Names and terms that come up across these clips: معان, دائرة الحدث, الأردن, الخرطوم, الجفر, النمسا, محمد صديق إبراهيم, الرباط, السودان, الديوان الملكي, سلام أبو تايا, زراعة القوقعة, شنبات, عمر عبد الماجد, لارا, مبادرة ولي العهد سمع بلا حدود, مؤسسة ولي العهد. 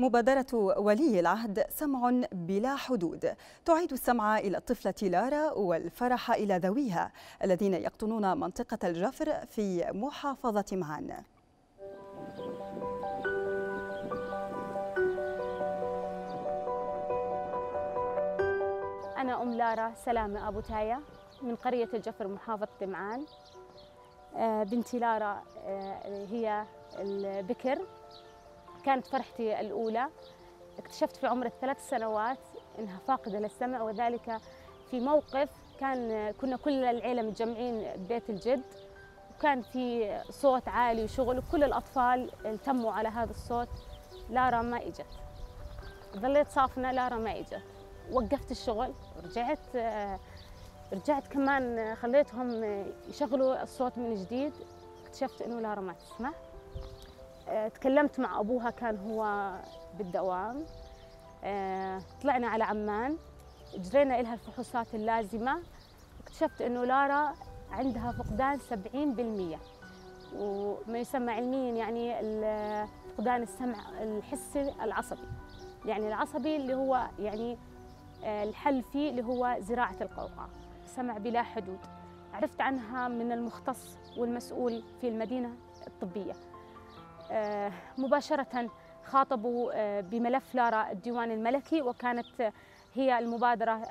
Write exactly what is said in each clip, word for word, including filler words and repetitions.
مبادرة ولي العهد سمع بلا حدود تعيد السمع إلى الطفلة لارا والفرح إلى ذويها الذين يقطنون منطقة الجفر في محافظة معان. أنا أم لارا سلام أبو تايا من قرية الجفر محافظة معان. بنتي لارا هي البكر، كانت فرحتي الأولى. اكتشفت في عمر الثلاث سنوات أنها فاقدة للسمع، وذلك في موقف كان كنا كل العيلة متجمعين ببيت الجد، وكان في صوت عالي وشغل وكل الأطفال التموا على هذا الصوت. لارا ما إجت، ظليت صافنة لارا ما إجت. وقفت الشغل ورجعت رجعت كمان خليتهم يشغلوا الصوت من جديد. اكتشفت أنه لارا ما تسمع. تكلمت مع أبوها، كان هو بالدوام. طلعنا على عمان، جرينا لها الفحوصات اللازمة. اكتشفت أنه لارا عندها فقدان سبعين بالمئة، وما يسمى علميا يعني فقدان السمع الحسي العصبي. يعني العصبي اللي هو يعني الحل فيه اللي هو زراعة القوقعة. سمع بلا حدود عرفت عنها من المختص والمسؤول في المدينة الطبية. مباشرة خاطبوا بملف لارا الديوان الملكي، وكانت هي المبادرة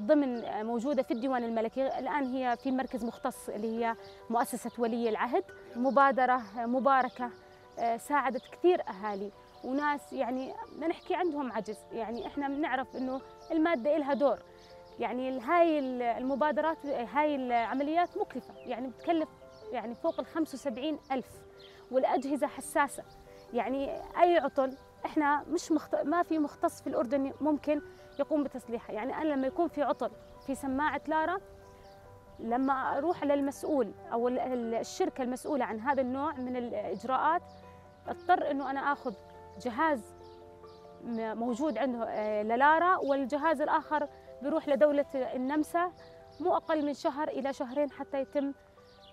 ضمن موجودة في الديوان الملكي. الآن هي في مركز مختص اللي هي مؤسسة ولي العهد. مبادرة مباركة ساعدت كثير أهالي وناس، يعني ما نحكي عندهم عجز، يعني احنا بنعرف انه المادة لها دور. يعني هاي المبادرات هاي العمليات مكلفة، يعني بتكلف يعني فوق ال خمسة وسبعين ألف، والأجهزة حساسة. يعني أي عطل احنا مش مخت... ما في مختص في الأردن ممكن يقوم بتصليحها. يعني أنا لما يكون في عطل في سماعة لارا، لما أروح للمسؤول أو الشركة المسؤولة عن هذا النوع من الإجراءات، اضطر إنه أنا آخذ جهاز موجود عنده للارا، والجهاز الآخر بيروح لدولة النمسا. مو أقل من شهر إلى شهرين حتى يتم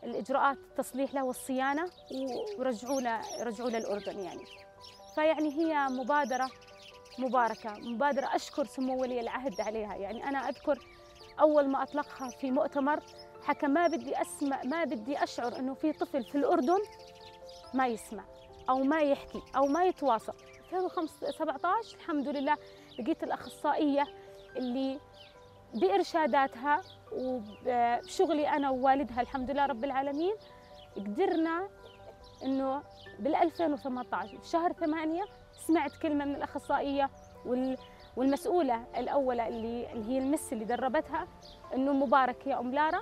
الإجراءات التصليح له والصيانة ورجعوا له رجعوا للأردن. يعني فيعني هي مبادرة مباركة، مبادرة أشكر سمو ولي العهد عليها. يعني أنا أذكر أول ما أطلقها في مؤتمر حكى ما بدي أسمع، ما بدي أشعر إنه في طفل في الأردن ما يسمع أو ما يحكي أو ما يتواصل. في ألفين وسبعطعش الحمد لله لقيت الأخصائية اللي بإرشاداتها وبشغلي أنا ووالدها الحمد لله رب العالمين، قدرنا إنه بالألفين وثمانطعش بشهر ثمانية سمعت كلمة من الأخصائية والمسؤولة الأولى اللي, اللي هي المس اللي دربتها، إنه مبارك يا أم لارا.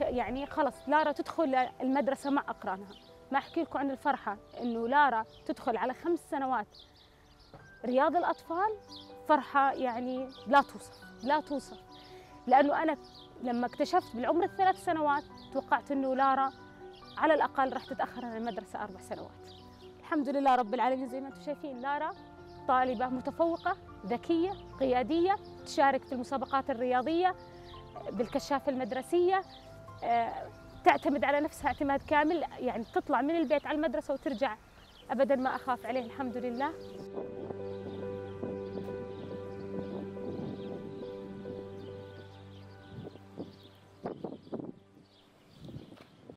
يعني خلص لارا تدخل المدرسة مع أقرانها. ما أحكي لكم عن الفرحة إنه لارا تدخل على خمس سنوات رياض الأطفال. فرحة يعني لا توصف لا توصف، لأنه أنا لما اكتشفت بالعمر الثلاث سنوات توقعت إنه لارا على الأقل راح تتأخر عن المدرسة أربع سنوات. الحمد لله رب العالمين زي ما أنتم شايفين لارا طالبة متفوقة ذكية قيادية، تشارك في المسابقات الرياضية بالكشافة المدرسية، تعتمد على نفسها اعتماد كامل. يعني تطلع من البيت على المدرسة وترجع أبدا ما أخاف عليه الحمد لله.